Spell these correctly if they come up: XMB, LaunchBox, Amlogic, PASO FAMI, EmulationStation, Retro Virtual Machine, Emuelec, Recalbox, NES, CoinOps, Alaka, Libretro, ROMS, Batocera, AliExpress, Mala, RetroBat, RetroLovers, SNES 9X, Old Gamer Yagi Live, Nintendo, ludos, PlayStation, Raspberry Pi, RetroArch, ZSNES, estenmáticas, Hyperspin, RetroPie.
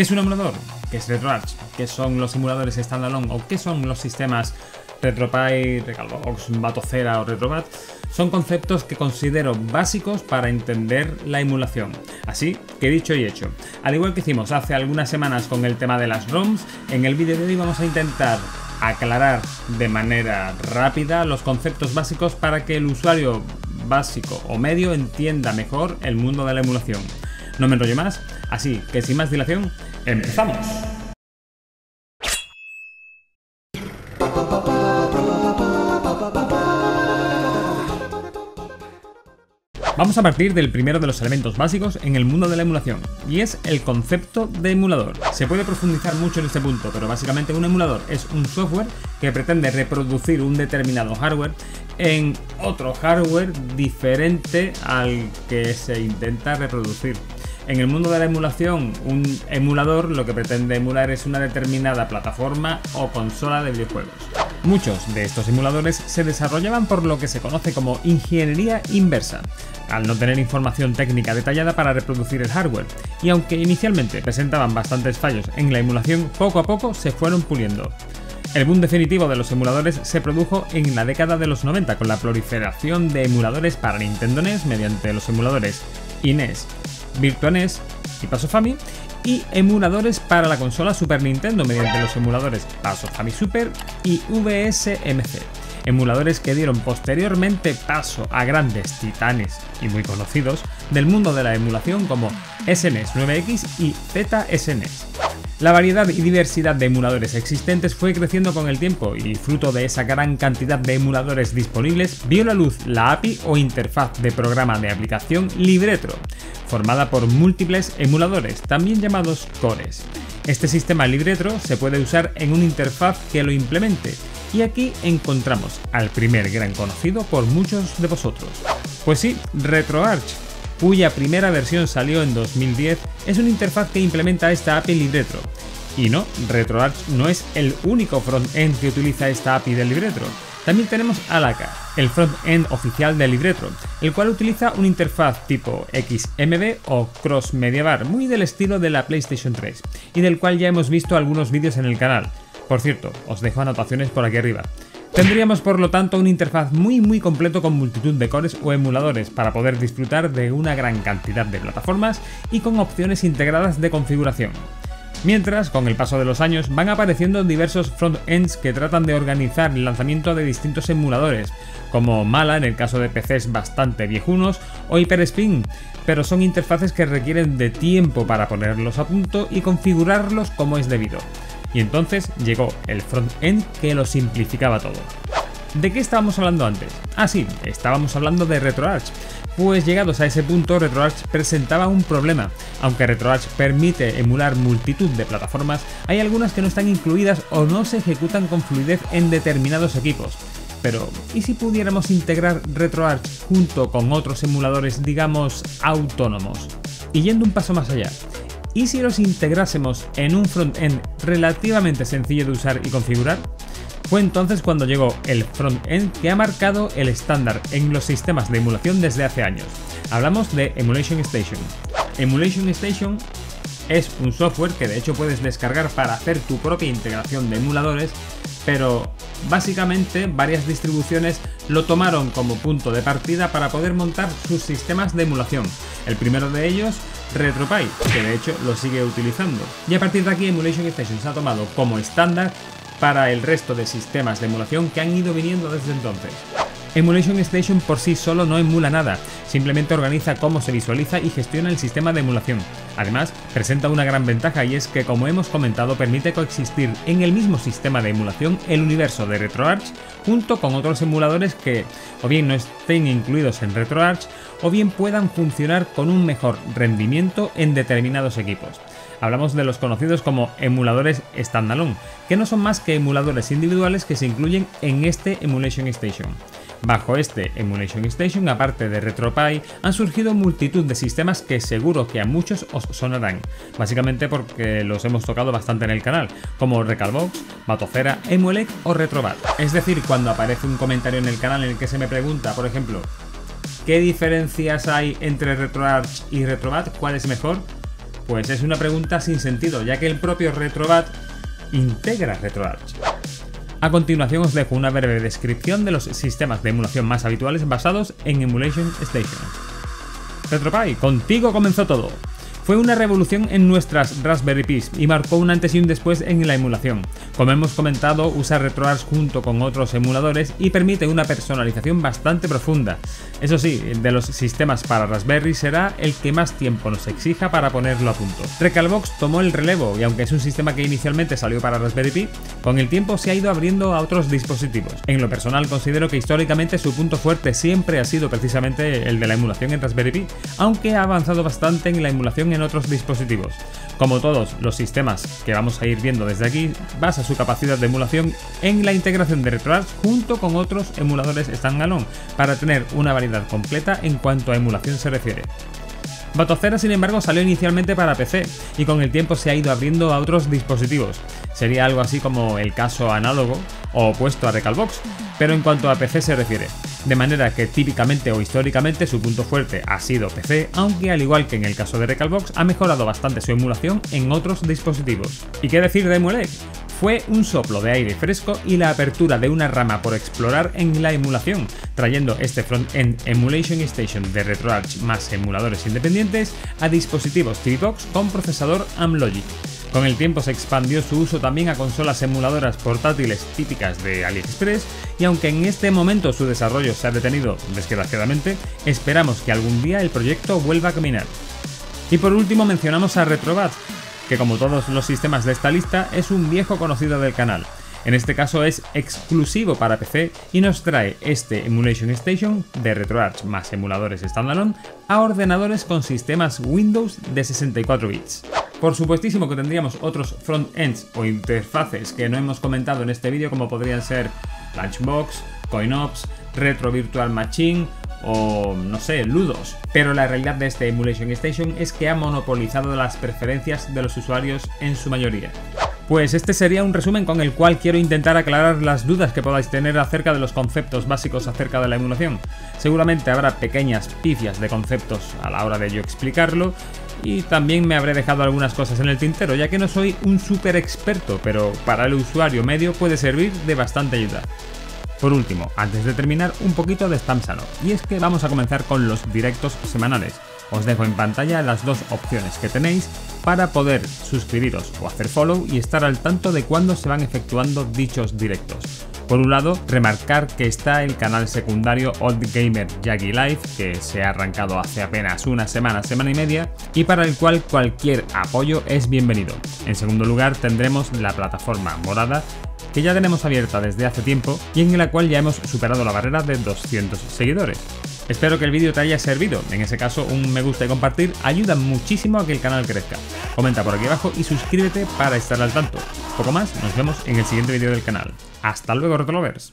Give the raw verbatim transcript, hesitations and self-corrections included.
¿Qué es un emulador? ¿Qué es RetroArch? ¿Qué son los emuladores standalone? ¿O qué son los sistemas RetroPie, Recalbox, Batocera o RetroBat? Son conceptos que considero básicos para entender la emulación. Así que dicho y hecho, al igual que hicimos hace algunas semanas con el tema de las ROMs, en el vídeo de hoy vamos a intentar aclarar de manera rápida los conceptos básicos para que el usuario básico o medio entienda mejor el mundo de la emulación. No me enrollo más, así que sin más dilación, ¡empezamos! Vamos a partir del primero de los elementos básicos en el mundo de la emulación, y es el concepto de emulador. Se puede profundizar mucho en este punto, pero básicamente un emulador es un software que pretende reproducir un determinado hardware en otro hardware diferente al que se intenta reproducir. En el mundo de la emulación, un emulador lo que pretende emular es una determinada plataforma o consola de videojuegos. Muchos de estos emuladores se desarrollaban por lo que se conoce como ingeniería inversa, al no tener información técnica detallada para reproducir el hardware, y aunque inicialmente presentaban bastantes fallos en la emulación, poco a poco se fueron puliendo. El boom definitivo de los emuladores se produjo en la década de los noventa con la proliferación de emuladores para Nintendo N E S mediante los emuladores I N E S, VIRTUA N E S y PASO FAMI, y emuladores para la consola Super Nintendo mediante los emuladores PASO FAMI Super y V S M C, emuladores que dieron posteriormente paso a grandes titanes y muy conocidos del mundo de la emulación como S N E S nueve X y Z S N E S. La variedad y diversidad de emuladores existentes fue creciendo con el tiempo y, fruto de esa gran cantidad de emuladores disponibles, vio la luz la A P I o interfaz de programa de aplicación Libretro, formada por múltiples emuladores, también llamados cores. Este sistema Libretro se puede usar en una interfaz que lo implemente, y aquí encontramos al primer gran conocido por muchos de vosotros. Pues sí, RetroArch, cuya primera versión salió en dos mil diez, es una interfaz que implementa esta A P I Libretro. Y no, RetroArch no es el único front-end que utiliza esta A P I de Libretro. También tenemos Alaka, el front-end oficial de Libretro, el cual utiliza una interfaz tipo X M B o Cross Media Bar, muy del estilo de la PlayStation tres, y del cual ya hemos visto algunos vídeos en el canal. Por cierto, os dejo anotaciones por aquí arriba. Tendríamos por lo tanto una interfaz muy muy completo con multitud de cores o emuladores para poder disfrutar de una gran cantidad de plataformas y con opciones integradas de configuración. Mientras, con el paso de los años, van apareciendo diversos front-ends que tratan de organizar el lanzamiento de distintos emuladores, como Mala en el caso de P Cs bastante viejunos o Hyperspin, pero son interfaces que requieren de tiempo para ponerlos a punto y configurarlos como es debido. Y entonces llegó el front-end que lo simplificaba todo. ¿De qué estábamos hablando antes? Ah sí, estábamos hablando de RetroArch. Pues llegados a ese punto, RetroArch presentaba un problema. Aunque RetroArch permite emular multitud de plataformas, hay algunas que no están incluidas o no se ejecutan con fluidez en determinados equipos. Pero, ¿y si pudiéramos integrar RetroArch junto con otros emuladores, digamos, autónomos? Y yendo un paso más allá, ¿y si los integrásemos en un front-end relativamente sencillo de usar y configurar? Fue entonces cuando llegó el front-end que ha marcado el estándar en los sistemas de emulación desde hace años. Hablamos de EmulationStation. EmulationStation es un software que de hecho puedes descargar para hacer tu propia integración de emuladores, pero básicamente varias distribuciones lo tomaron como punto de partida para poder montar sus sistemas de emulación. El primero de ellos, RetroPie, que de hecho lo sigue utilizando. Y a partir de aquí, EmulationStation se ha tomado como estándar para el resto de sistemas de emulación que han ido viniendo desde entonces. EmulationStation por sí solo no emula nada, simplemente organiza cómo se visualiza y gestiona el sistema de emulación. Además, presenta una gran ventaja y es que, como hemos comentado, permite coexistir en el mismo sistema de emulación el universo de RetroArch junto con otros emuladores que o bien no estén incluidos en RetroArch o bien puedan funcionar con un mejor rendimiento en determinados equipos. Hablamos de los conocidos como emuladores standalone, que no son más que emuladores individuales que se incluyen en este EmulationStation. Bajo este EmulationStation, aparte de RetroPie, han surgido multitud de sistemas que seguro que a muchos os sonarán, básicamente porque los hemos tocado bastante en el canal, como Recalbox, Batocera, Emuelec o RetroBat. Es decir, cuando aparece un comentario en el canal en el que se me pregunta, por ejemplo, ¿qué diferencias hay entre RetroArch y RetroBat? ¿Cuál es mejor? Pues es una pregunta sin sentido, ya que el propio RetroBat integra RetroArch. A continuación os dejo una breve descripción de los sistemas de emulación más habituales basados en EmulationStation. RetroPie, contigo comenzó todo. Fue una revolución en nuestras Raspberry Pis y marcó un antes y un después en la emulación. Como hemos comentado, usa RetroArch junto con otros emuladores y permite una personalización bastante profunda. Eso sí, de los sistemas para Raspberry será el que más tiempo nos exija para ponerlo a punto. Recalbox tomó el relevo y aunque es un sistema que inicialmente salió para Raspberry Pi, con el tiempo se ha ido abriendo a otros dispositivos. En lo personal considero que históricamente su punto fuerte siempre ha sido precisamente el de la emulación en Raspberry Pi, aunque ha avanzado bastante en la emulación en otros dispositivos. Como todos los sistemas que vamos a ir viendo desde aquí, basa su capacidad de emulación en la integración de RetroArch junto con otros emuladores standalone para tener una variedad completa en cuanto a emulación se refiere. Batocera, sin embargo, salió inicialmente para P C y con el tiempo se ha ido abriendo a otros dispositivos. Sería algo así como el caso análogo o opuesto a Recalbox, pero en cuanto a P C se refiere. De manera que típicamente o históricamente su punto fuerte ha sido P C, aunque al igual que en el caso de Recalbox ha mejorado bastante su emulación en otros dispositivos. ¿Y qué decir de Emuelec? Fue un soplo de aire fresco y la apertura de una rama por explorar en la emulación, trayendo este front-end EmulationStation de RetroArch más emuladores independientes a dispositivos T V Box con procesador Amlogic. Con el tiempo se expandió su uso también a consolas emuladoras portátiles típicas de AliExpress y aunque en este momento su desarrollo se ha detenido desgraciadamente, esperamos que algún día el proyecto vuelva a caminar. Y por último mencionamos a RetroBat, que como todos los sistemas de esta lista es un viejo conocido del canal. En este caso es exclusivo para P C y nos trae este EmulationStation de RetroArch más emuladores standalone a ordenadores con sistemas Windows de sesenta y cuatro bits. Por supuestísimo que tendríamos otros front-ends o interfaces que no hemos comentado en este vídeo como podrían ser LaunchBox, CoinOps, Retro Virtual Machine o, no sé, ludos. Pero la realidad de este EmulationStation es que ha monopolizado las preferencias de los usuarios en su mayoría. Pues este sería un resumen con el cual quiero intentar aclarar las dudas que podáis tener acerca de los conceptos básicos acerca de la emulación. Seguramente habrá pequeñas pifias de conceptos a la hora de yo explicarlo y también me habré dejado algunas cosas en el tintero, ya que no soy un súper experto, pero para el usuario medio puede servir de bastante ayuda. Por último, antes de terminar, un poquito de spam sano, y es que vamos a comenzar con los directos semanales. Os dejo en pantalla las dos opciones que tenéis para poder suscribiros o hacer follow y estar al tanto de cuándo se van efectuando dichos directos. Por un lado, remarcar que está el canal secundario Old Gamer Yagi Live, que se ha arrancado hace apenas una semana, semana y media, y para el cual cualquier apoyo es bienvenido. En segundo lugar, tendremos la plataforma morada, que ya tenemos abierta desde hace tiempo y en la cual ya hemos superado la barrera de doscientos seguidores. Espero que el vídeo te haya servido, en ese caso un me gusta y compartir ayudan muchísimo a que el canal crezca. Comenta por aquí abajo y suscríbete para estar al tanto. Poco más, nos vemos en el siguiente vídeo del canal. Hasta luego, RetroLovers.